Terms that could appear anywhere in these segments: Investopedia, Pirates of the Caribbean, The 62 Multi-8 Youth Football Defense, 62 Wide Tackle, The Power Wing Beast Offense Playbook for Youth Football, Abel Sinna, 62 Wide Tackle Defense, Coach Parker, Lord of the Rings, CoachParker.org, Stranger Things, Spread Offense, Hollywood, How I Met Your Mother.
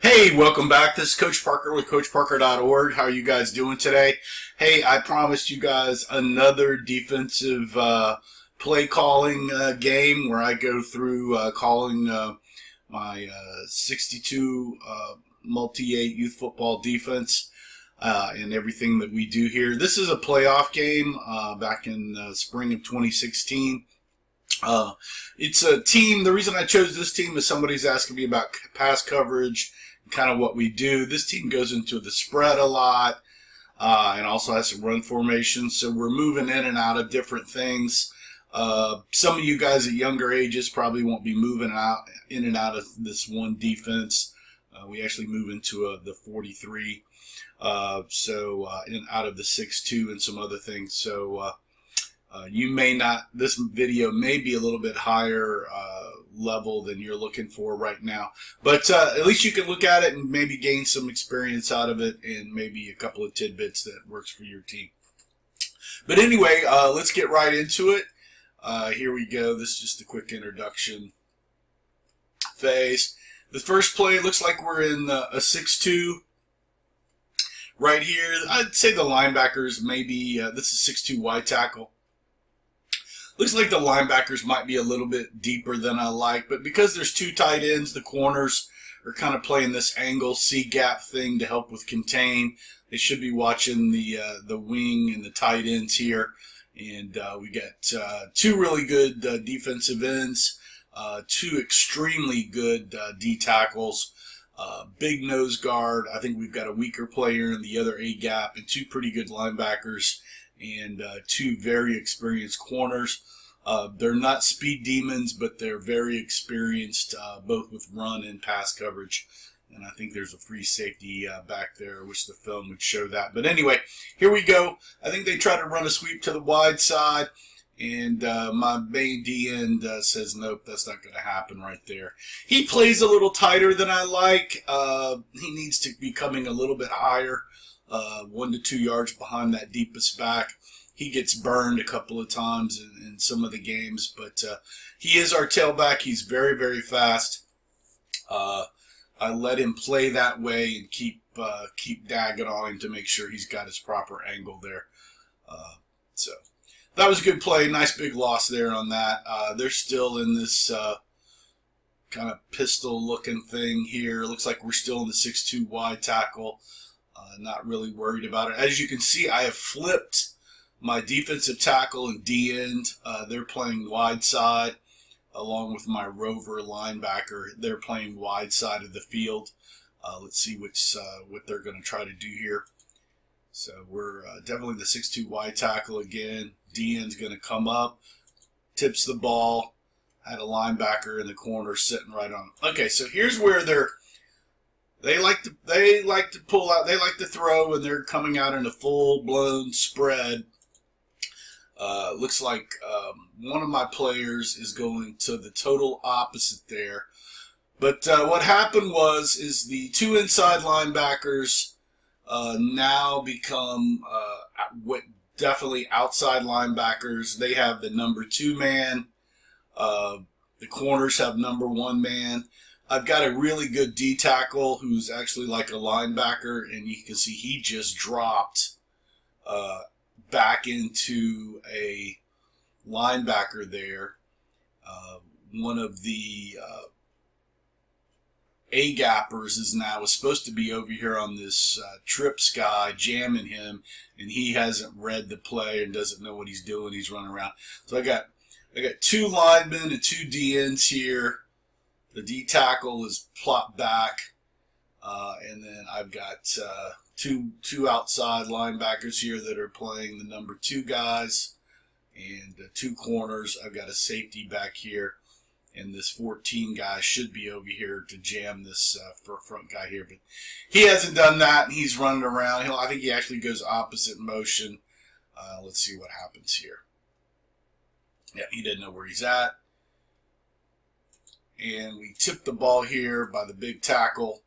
Hey, welcome back. This is Coach Parker with CoachParker.org. How are you guys doing today? Hey, I promised you guys another defensive play calling game where I go through calling my 62 Multi-8 Youth Football Defense and everything that we do here. This is a playoff game back in spring of 2016. It's a team. The reason I chose this team is somebody's asking me about pass coverage, kind of what we do. This team goes into the spread a lot and also has some run formations. So we're moving in and out of different things. Some of you guys at younger ages probably won't be moving out in and out of this one defense. We actually move into the 43, out of the 62 and some other things. So you may not, this video may be a little bit higher level than you're looking for right now, but at least you can look at it and maybe gain some experience out of it and maybe a couple of tidbits that works for your team. But anyway, let's get right into it. Here we go. This is just a quick introduction phase. The first play looks like we're in a 6-2. Right here, I'd say the linebackers maybe, this is 62 wide tackle. Looks like the linebackers might be a little bit deeper than I like, but because there's two tight ends, the corners are kind of playing this angle C-gap thing to help with contain. They should be watching the wing and the tight ends here. And we got two really good defensive ends, two extremely good D tackles, big nose guard. I think we've got a weaker player in the other A-gap and two pretty good linebackers and two very experienced corners. They're not speed demons, but they're very experienced both with run and pass coverage. And I think there's a free safety back there. I wish the film would show that. But anyway, here we go. I think they try to run a sweep to the wide side. And my main D end says, nope, that's not going to happen right there. He plays a little tighter than I like. He needs to be coming a little bit higher. 1 to 2 yards behind that deepest back. He gets burned a couple of times in some of the games, but he is our tailback. He's very, very fast. I let him play that way and keep dagging on him to make sure he's got his proper angle there. So that was a good play. Nice big loss there on that. They're still in this kind of pistol-looking thing here. Looks like we're still in the 6-2 wide tackle. Not really worried about it. As you can see, I have flipped my defensive tackle and D-end. They're playing wide side along with my rover linebacker. They're playing wide side of the field. Let's see what they're going to try to do here. So we're definitely the 6-2 wide tackle again. D-end's going to come up, tips the ball. Had a linebacker in the corner sitting right on him. Okay, so here's where they're... They like to pull out, they like to throw, and they're coming out in a full-blown spread. Looks like one of my players is going to the total opposite there. But what happened is the two inside linebackers now become definitely outside linebackers. They have the number two man. The corners have number one man. I've got a really good D tackle who's actually like a linebacker, and you can see he just dropped back into a linebacker there. One of the A-gappers was supposed to be over here on this trips guy jamming him, and he hasn't read the play and doesn't know what he's doing. He's running around. So I got two linemen and two D-ends here. The D tackle is plopped back, and then I've got two outside linebackers here that are playing the number two guys, and two corners. I've got a safety back here, and this 14 guy should be over here to jam this front guy here, but he hasn't done that, and he's running around. I think he actually goes opposite motion. Let's see what happens here. Yeah, he didn't know where he's at. And we tip the ball here by the big tackle.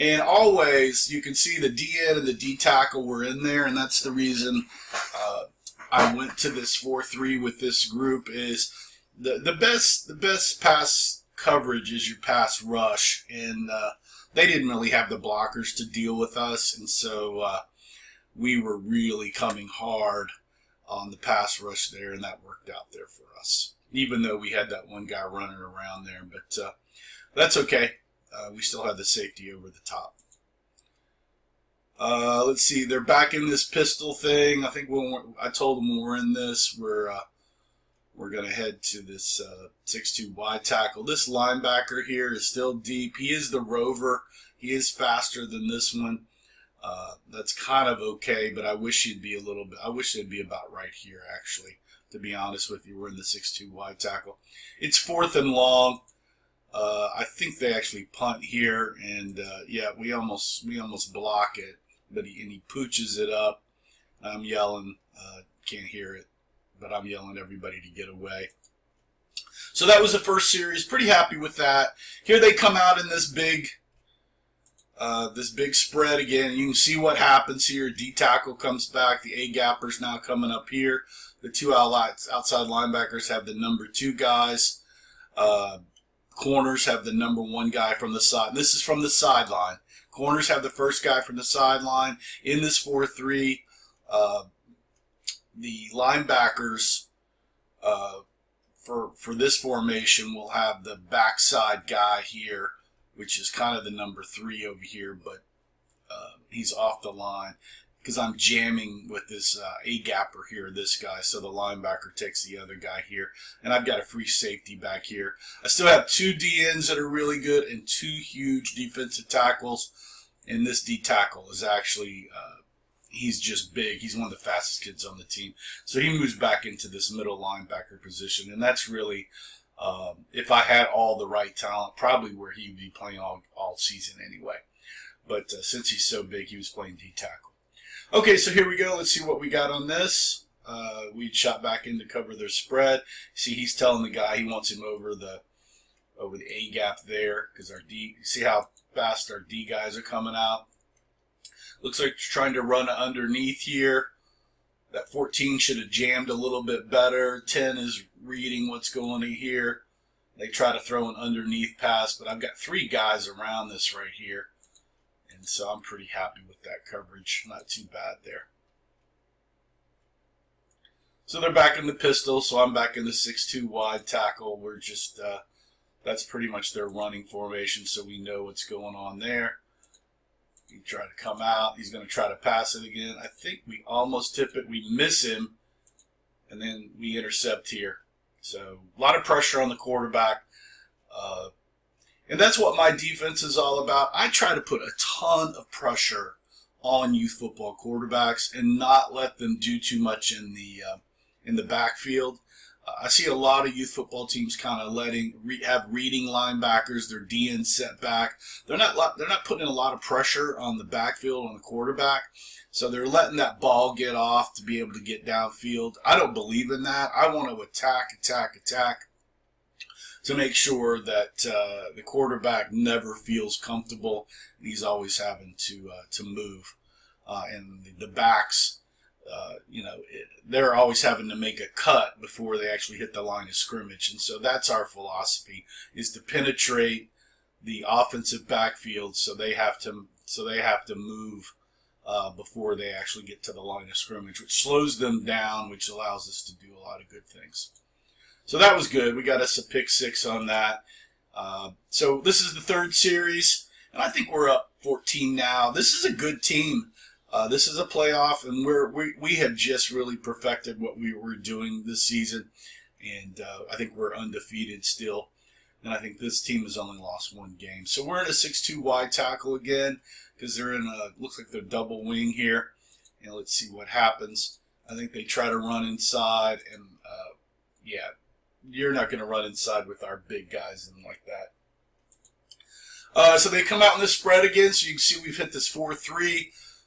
And always, you can see the D-end and the D-tackle were in there, and that's the reason I went to this 4-3 with this group. Is the best pass coverage is your pass rush, and they didn't really have the blockers to deal with us, and so we were really coming hard on the pass rush there, and that worked out there for us, even though we had that one guy running around there. But that's okay. We still had the safety over the top. Let's see, they're back in this pistol thing. I think I told them when we're in this, we're going to head to this 6'2 wide tackle. This linebacker here is still deep. He is the rover. He is faster than this one. That's kind of okay, but I wish he'd be a little bit. I wish it'd be about right here, actually, to be honest with you. We're in the 6'2 wide tackle. It's 4th and long. I think they actually punt here, and yeah, we almost block it, but he pooches it up. I'm yelling, can't hear it, but I'm yelling everybody to get away. So that was the first series. Pretty happy with that. Here they come out in this big spread again. You can see what happens here. D tackle comes back. The A gapper's now coming up here. The two outside linebackers have the number 2 guys. Corners have the number 1 guy from the side. And this is from the sideline. Corners have the first guy from the sideline. In this 4-3, the linebackers for this formation will have the backside guy here, which is kind of the number 3 over here, but he's off the line because I'm jamming with this A-gapper here, this guy, so the linebacker takes the other guy here. And I've got a free safety back here. I still have 2 DNs that are really good and 2 huge defensive tackles. And this D-tackle is actually, he's just big. He's one of the fastest kids on the team. So he moves back into this middle linebacker position, and that's really, if I had all the right talent, probably where he would be playing all season anyway. But since he's so big, he was playing D-tackle. Okay, so here we go. Let's see what we got on this. We shot back in to cover their spread. See, he's telling the guy he wants him over the A gap there because our D. See how fast our D guys are coming out. Looks like trying to run underneath here. That 14 should have jammed a little bit better. 10 is reading what's going on here. They try to throw an underneath pass, but I've got 3 guys around this right here. And so I'm pretty happy with that coverage. Not too bad there. So they're back in the pistol, so I'm back in the 6'2 wide tackle. We're just, that's pretty much their running formation, so we know what's going on there. He tried to come out. He's going to try to pass it again. I think we almost tip it. We miss him, and then we intercept here. So a lot of pressure on the quarterback. And that's what my defense is all about. I try to put a ton of pressure on youth football quarterbacks and not let them do too much in the backfield. I see a lot of youth football teams kind of have reading linebackers, their DN set back. They're not putting a lot of pressure on the backfield on the quarterback, so they're letting that ball get off to be able to get downfield. I don't believe in that. I want to attack to make sure that the quarterback never feels comfortable and he's always having to move. And the backs, they're always having to make a cut before they actually hit the line of scrimmage. And so that's our philosophy, is to penetrate the offensive backfield so they have to move before they actually get to the line of scrimmage, which slows them down, which allows us to do a lot of good things. So that was good. We got us a pick 6 on that. So this is the 3rd series, and I think we're up 14 now. This is a good team. This is a playoff, and we have just really perfected what we were doing this season, and I think we're undefeated still. And I think this team has only lost 1 game. So we're in a 6'2 wide tackle again because they're in a, looks like they're double wing here. And let's see what happens. I think they try to run inside, and yeah. You're not going to run inside with our big guys and like that. So they come out in this spread again. So you can see we've hit this 4-3.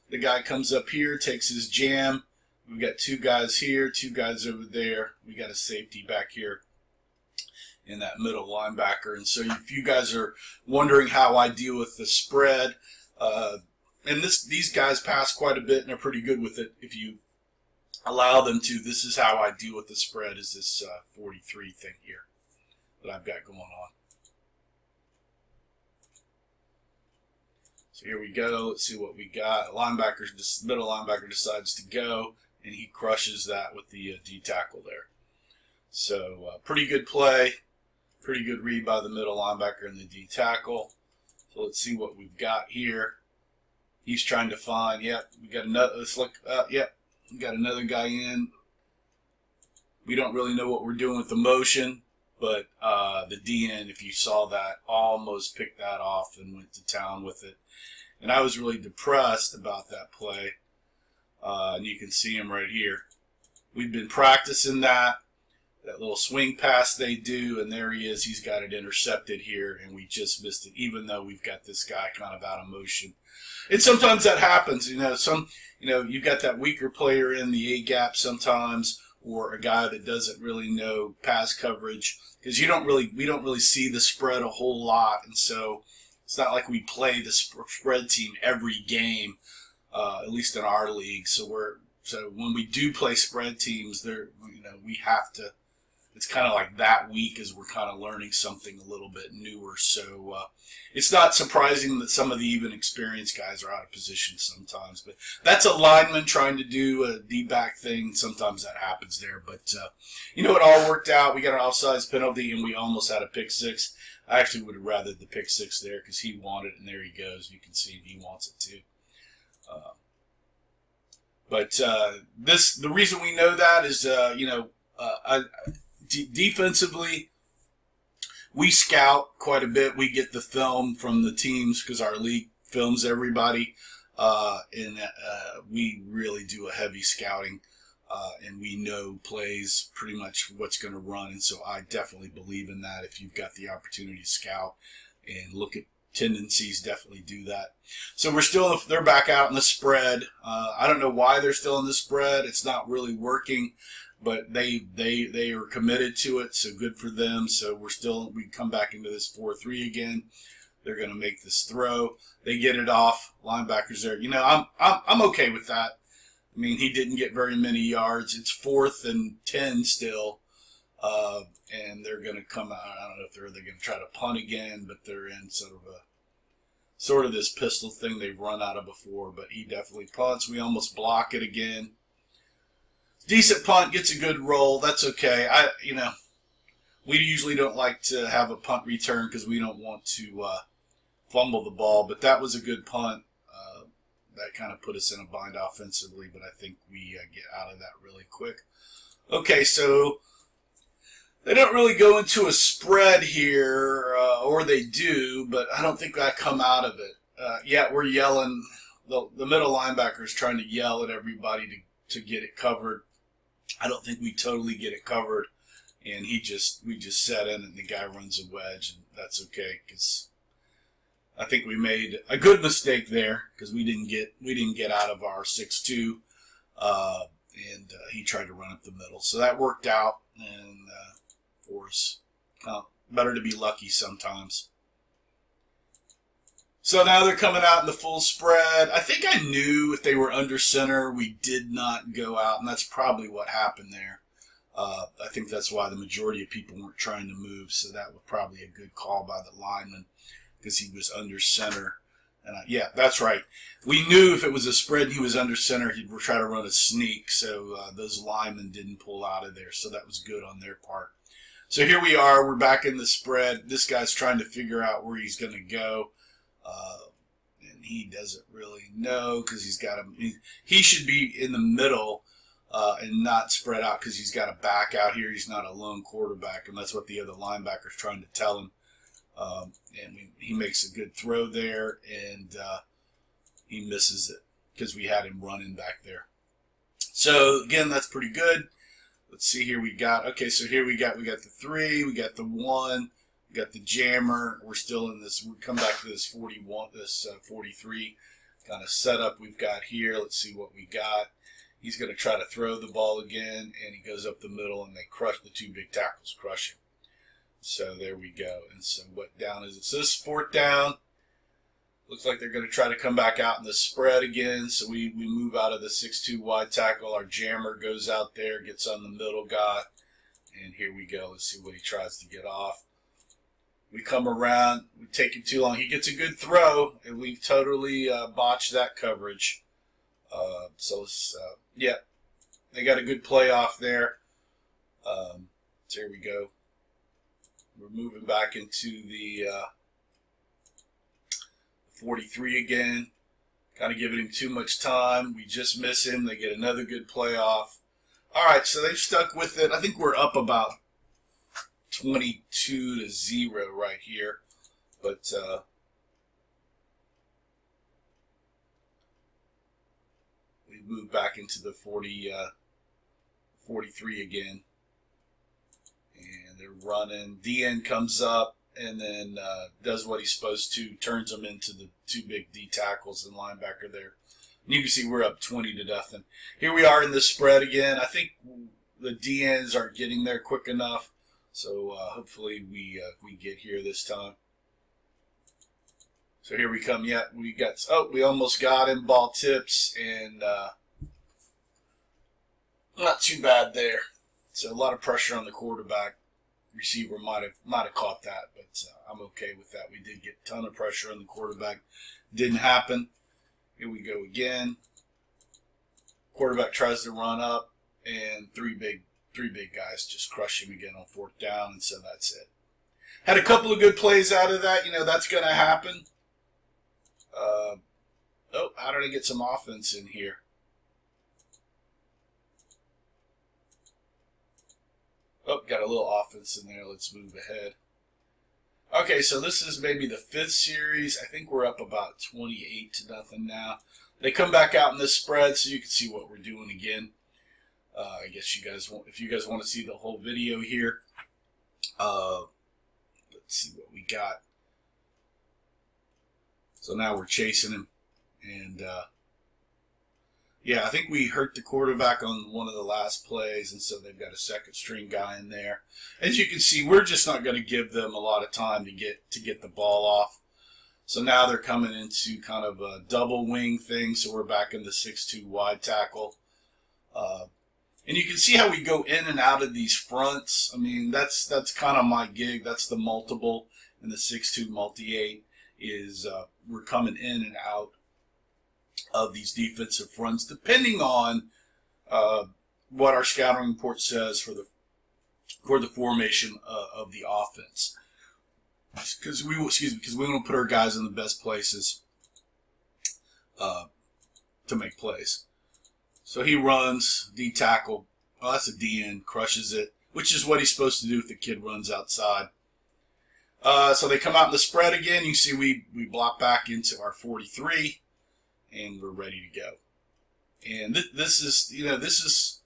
The guy comes up here, takes his jam. We've got 2 guys here, 2 guys over there. We got a safety back here in that middle linebacker. And so if you guys are wondering how I deal with the spread, and these guys pass quite a bit and are pretty good with it if you allow them to. This is how I deal with the spread, is this 43 thing here that I've got going on. So here we go. Let's see what we got. Middle linebacker decides to go, and he crushes that with the D tackle there. So pretty good play. Pretty good read by the middle linebacker and the D tackle. So let's see what we've got here. He's trying to find, yep, we got another, let's look, yep, we got another guy in. We don't really know what we're doing with the motion, but the DN, if you saw that, almost picked that off and went to town with it. And I was really depressed about that play. And you can see him right here. We've been practicing that little swing pass they do, and there he is. He's got it intercepted here, and we just missed it, even though we've got this guy kind of out of motion. And sometimes that happens, you know. You've got that weaker player in the A-gap sometimes, or a guy that doesn't really know pass coverage, because we don't really see the spread a whole lot, and so it's not like we play the spread team every game, at least in our league. So when we do play spread teams, we have to. It's kind of like that week as we're kind of learning something a little bit newer. So it's not surprising that some of the even experienced guys are out of position sometimes. But that's a lineman trying to do a D-back thing. Sometimes that happens there. But, it all worked out. We got an offsides penalty, and we almost had a pick six. I actually would have rathered the pick six there because he wanted it, and there he goes. You can see he wants it too. The reason we know that is, defensively, we scout quite a bit. We get the film from the teams because our league films everybody, and we really do a heavy scouting, and we know plays pretty much what's going to run. And so I definitely believe in that. If you've got the opportunity to scout and look at tendencies, definitely do that. So they're back out in the spread. I don't know why they're still in the spread. It's not really working. But they are committed to it, so good for them. So we come back into this 4-3 again. They're going to make this throw. They get it off. Linebackers there. I'm okay with that. I mean, he didn't get very many yards. It's 4th and 10 still, and they're going to come out. I don't know if they're going to try to punt again, but they're in sort of this pistol thing they've run out of before. But he definitely punts. We almost block it again. Decent punt, gets a good roll. That's okay. We usually don't like to have a punt return because we don't want to fumble the ball. But that was a good punt. That kind of put us in a bind offensively, but I think we get out of that really quick. Okay, so they don't really go into a spread here, or they do, but I don't think I come out of it. Yeah, we're yelling. The middle linebacker is trying to yell at everybody to get it covered. I don't think we totally get it covered, and we just set in, and the guy runs a wedge, and that's okay because I think we made a good mistake there because we didn't get out of our 6-2, and he tried to run up the middle, so that worked out, and for us, better to be lucky sometimes. So now they're coming out in the full spread. I think I knew if they were under center, we did not go out, and that's probably what happened there. I think that's why the majority of people weren't trying to move, so that was probably a good call by the lineman because he was under center. And yeah, that's right. We knew if it was a spread and he was under center, he'd try to run a sneak, so those linemen didn't pull out of there, so that was good on their part. So here we are. We're back in the spread. This guy's trying to figure out where he's going to go. And he doesn't really know because he's got him. He should be in the middle and not spread out because he's got a back out here. He's not a lone quarterback, and that's what the other linebacker is trying to tell him. He makes a good throw there, and he misses it because we had him running back there. So again, that's pretty good. Let's see here. We got the 3. We got the 1. Got the jammer. We're still in this. We come back to this 43 kind of setup we've got here. Let's see what we got. He's going to try to throw the ball again, and he goes up the middle, and they crush the 2 big tackles, crush him. So there we go. And so what down is it? So this is 4th down. Looks like they're going to try to come back out in the spread again. So we move out of the 6-2 wide tackle. Our jammer goes out there, gets on the middle guy, and here we go. Let's see what he tries to get off. We come around, we take him too long. He gets a good throw, and we've totally botched that coverage. Yeah, they got a good play off there. So here we go. We're moving back into the 43 again. Kind of giving him too much time. We just miss him. They get another good play off. All right, so they've stuck with it. I think we're up about 22-0 right here, but we move back into the 43 again, and they're running. DN comes up and then does what he's supposed to, turns them into the two big D tackles and linebacker there. And you can see we're up 20-0. Here we are in the spread again. I think the DNs aren't getting there quick enough. So hopefully we get here this time. So here we come. Yeah, we got. Oh, we almost got him. Ball tips and not too bad there. So a lot of pressure on the quarterback. Receiver might have caught that, but I'm okay with that. We did get a ton of pressure on the quarterback. Didn't happen. Here we go again. Quarterback tries to run up and three big guys just crush him again on fourth down, and so that's it. Had a couple of good plays out of that. You know, that's going to happen. Oh, how did I get some offense in here? Oh, got a little offense in there. Let's move ahead. Okay, so this is maybe the 5th series. I think we're up about 28-0 now. They come back out in this spread, so you can see what we're doing again. I guess you guys want, if you guys want to see the whole video here, let's see what we got. So now we're chasing him, and yeah, I think we hurt the quarterback on one of the last plays, and so they've got a second string guy in there. As you can see, we're just not going to give them a lot of time to get the ball off. So now they're coming into kind of a double wing thing. So we're back in the 6-2 wide tackle. And you can see how we go in and out of these fronts. I mean, that's kind of my gig. That's the multiple in the 6-2 multi-8 is we're coming in and out of these defensive fronts depending on what our scouting report says for the formation of the offense. Because we want to put our guys in the best places to make plays. So he runs, D-tackle, well, that's a DN, crushes it, which is what he's supposed to do if the kid runs outside. So they come out in the spread again. You see we block back into our 43, and we're ready to go. And this is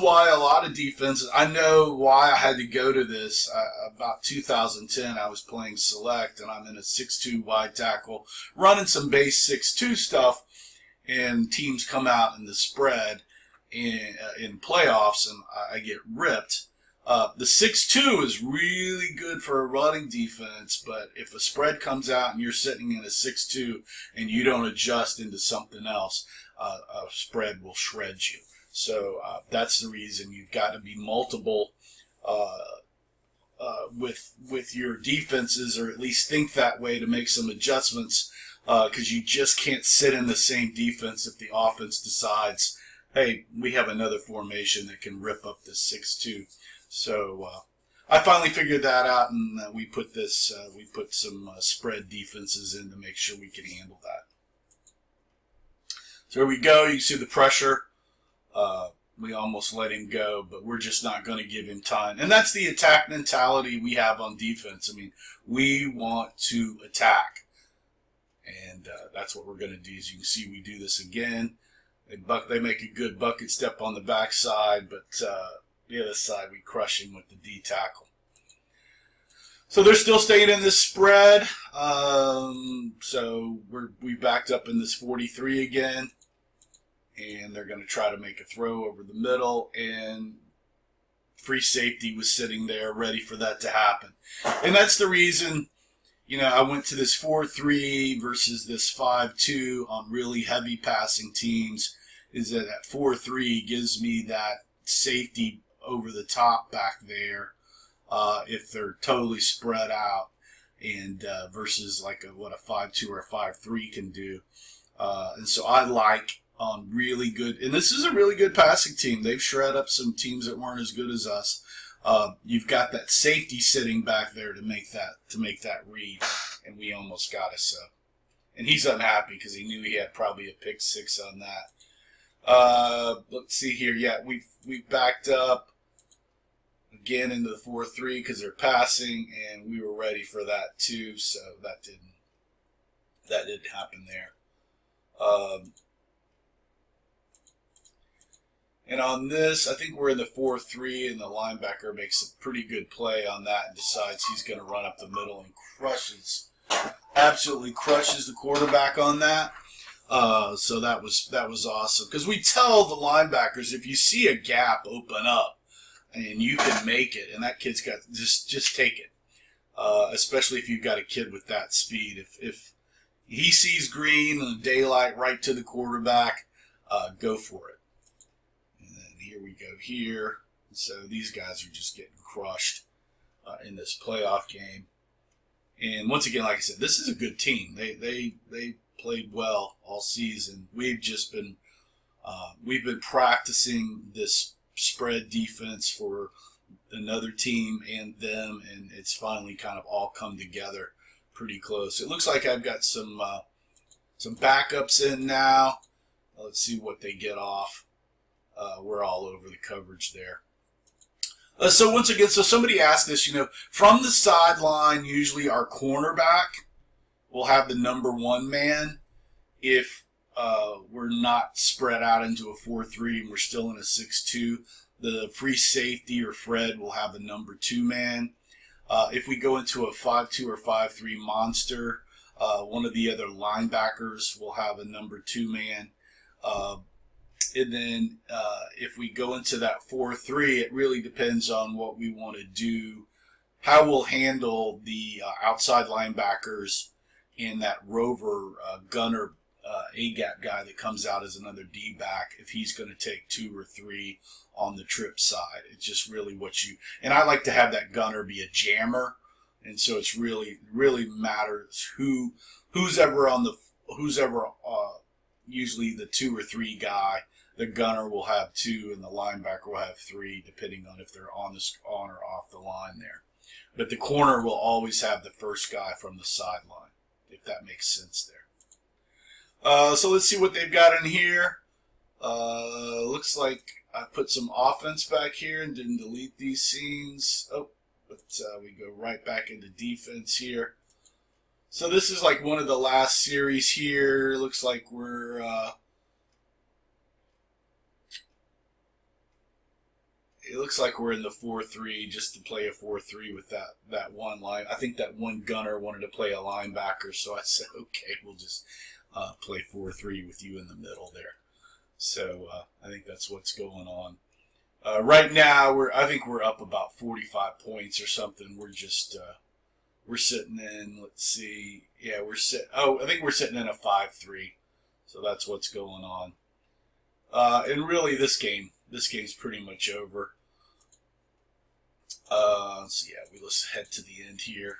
why a lot of defenses, I know why I had to go to this. About 2010, I was playing select, and I'm in a 6-2 wide tackle, running some base 6-2 stuff, and teams come out in the spread in playoffs, and I get ripped. The 6-2 is really good for a running defense, but if a spread comes out and you're sitting in a 6-2 and you don't adjust into something else, a spread will shred you. So that's the reason you've got to be multiple with your defenses, or at least think that way to make some adjustments. Because you just can't sit in the same defense if the offense decides, hey, we have another formation that can rip up this 6-2. So I finally figured that out, and we put some spread defenses in to make sure we can handle that. So here we go. You can see the pressure. We almost let him go, but we're just not going to give him time. And that's the attack mentality we have on defense. I mean, we want to attack. And that's what we're going to do. As you can see, we do this again. They make a good bucket step on the backside, but the other side, we crush him with the D tackle. So they're still staying in this spread. So we backed up in this 43 again. And they're going to try to make a throw over the middle. And free safety was sitting there ready for that to happen. And that's the reason... You know, I went to this 4-3 versus this 5-2 on really heavy passing teams, is that 4-3 gives me that safety over the top back there if they're totally spread out, and versus like what a 5-2 or a 5-3 can do. And so I like on really good, and this is a really good passing team. They've shred up some teams that weren't as good as us. You've got that safety sitting back there to make that read, and we almost got us up. And he's unhappy because he knew he had probably a pick six on that. Let's see here. Yeah, we've backed up again into the 4-3 because they're passing, and we were ready for that too. So that didn't happen there. And on this, I think we're in the 4-3, and the linebacker makes a pretty good play on that and decides he's going to run up the middle and absolutely crushes the quarterback on that. So that was awesome, because we tell the linebackers, if you see a gap open up and you can make it, and that kid's got, just take it. Especially if you've got a kid with that speed. If he sees green and daylight right to the quarterback, go for it. Here we go here. So these guys are just getting crushed in this playoff game. And once again, like I said, this is a good team. They played well all season. We've just been we've been practicing this spread defense for another team and them, and it's finally kind of all come together pretty close. It looks like I've got some backups in now. Let's see what they get off. We're all over the coverage there. So once again, so somebody asked this, you know, from the sideline, usually our cornerback will have the number one man if we're not spread out into a 4-3 and we're still in a 6-2. The free safety or Fred will have the number two man. If we go into a 5-2 or 5-3 monster, one of the other linebackers will have a number two man. And then if we go into that 4-3, it really depends on what we want to do, how we'll handle the outside linebackers and that rover gunner A-gap guy that comes out as another D-back, if he's going to take two or three on the trip side. It's just really what you – and I like to have that gunner be a jammer, and so it's really matters usually the two or three guy. The gunner will have two, and the linebacker will have three, depending on if they're on or off the line there. But the corner will always have the first guy from the sideline, if that makes sense there. So let's see what they've got in here. Looks like I put some offense back here and didn't delete these scenes. Oh, but we go right back into defense here. So this is like one of the last series here. Looks like we're... It looks like we're in the 4-3, just to play a 4-3 with that one line. I think that one gunner wanted to play a linebacker, so I said, okay, we'll just play 4-3 with you in the middle there. So I think that's what's going on. Right now, I think we're up about 45 points or something. We're just... We're sitting in, let's see, yeah, I think we're sitting in a 5-3, so that's what's going on. And really, this game's pretty much over. So yeah, we let's head to the end here.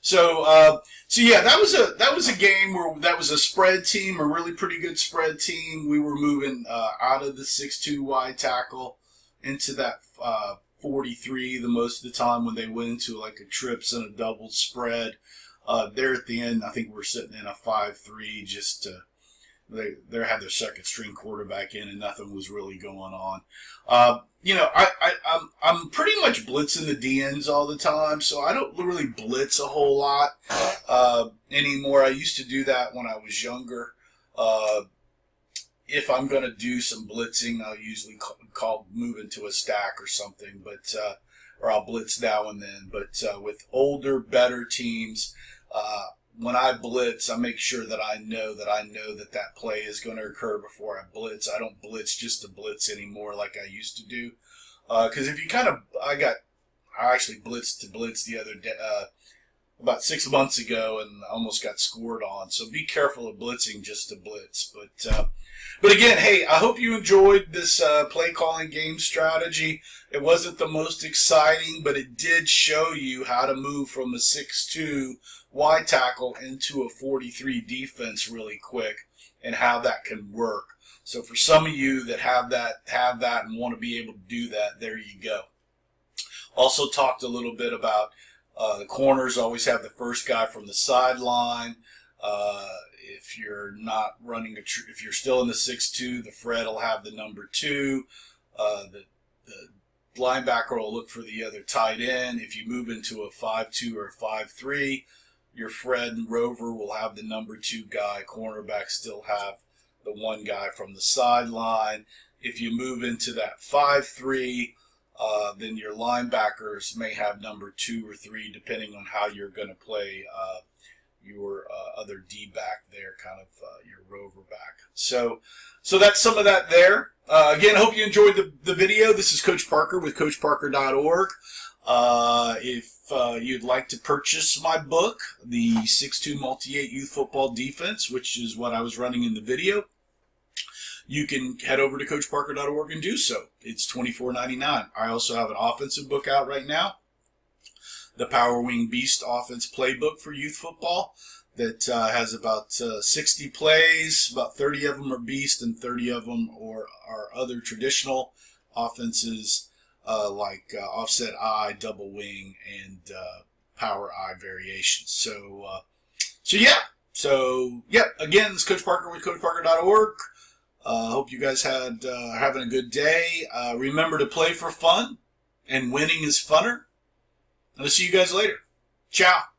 So, yeah, that was a game where that was a spread team, a really pretty good spread team. We were moving out of the 6-2 wide tackle into that 43 the most of the time when they went into like a trips and a double spread. There at the end, I think we're sitting in a 5-3. Just they had their second string quarterback in, and nothing was really going on. You know, I'm pretty much blitzing the DNs all the time, so I don't really blitz a whole lot anymore. I used to do that when I was younger. If I'm going to do some blitzing, I'll usually move into a stack or something, but or I'll blitz now and then. But with older, better teams, when I blitz, I make sure that I know that play is going to occur before I blitz. I don't blitz just to blitz anymore like I used to do, because if you kind of I actually blitzed to blitz the other day, about 6 months ago and almost got scored on. So be careful of blitzing just to blitz. But again, hey, I hope you enjoyed this play calling game strategy. It wasn't the most exciting, but it did show you how to move from a 6-2 wide tackle into a 43 defense really quick and how that can work. So for some of you that have that and want to be able to do that, there you go. Also talked a little bit about the corners always have the first guy from the sideline. If you're not running if you're still in the 6-2, the Fred will have the number 2. The linebacker will look for the other tight end. If you move into a 5-2 or a 5-3, your Fred and Rover will have the number 2 guy. Cornerbacks still have the one guy from the sideline. If you move into that 5-3. Then your linebackers may have number 2 or 3, depending on how you're going to play your other D-back there, kind of your rover back. So that's some of that there. Again, hope you enjoyed the video. This is Coach Parker with CoachParker.org. If you'd like to purchase my book, The 62 Multi-8 Youth Football Defense, which is what I was running in the video, you can head over to CoachParker.org and do so. It's $24.99. I also have an offensive book out right now, The Power Wing Beast Offense Playbook for Youth Football, that has about 60 plays. About 30 of them are beast and 30 of them are other traditional offenses like offset eye, double wing, and power eye variations. So, yeah, again, this is Coach Parker with CoachParker.org. I hope you guys are having a good day. Remember to play for fun, and winning is funner. And I'll see you guys later. Ciao.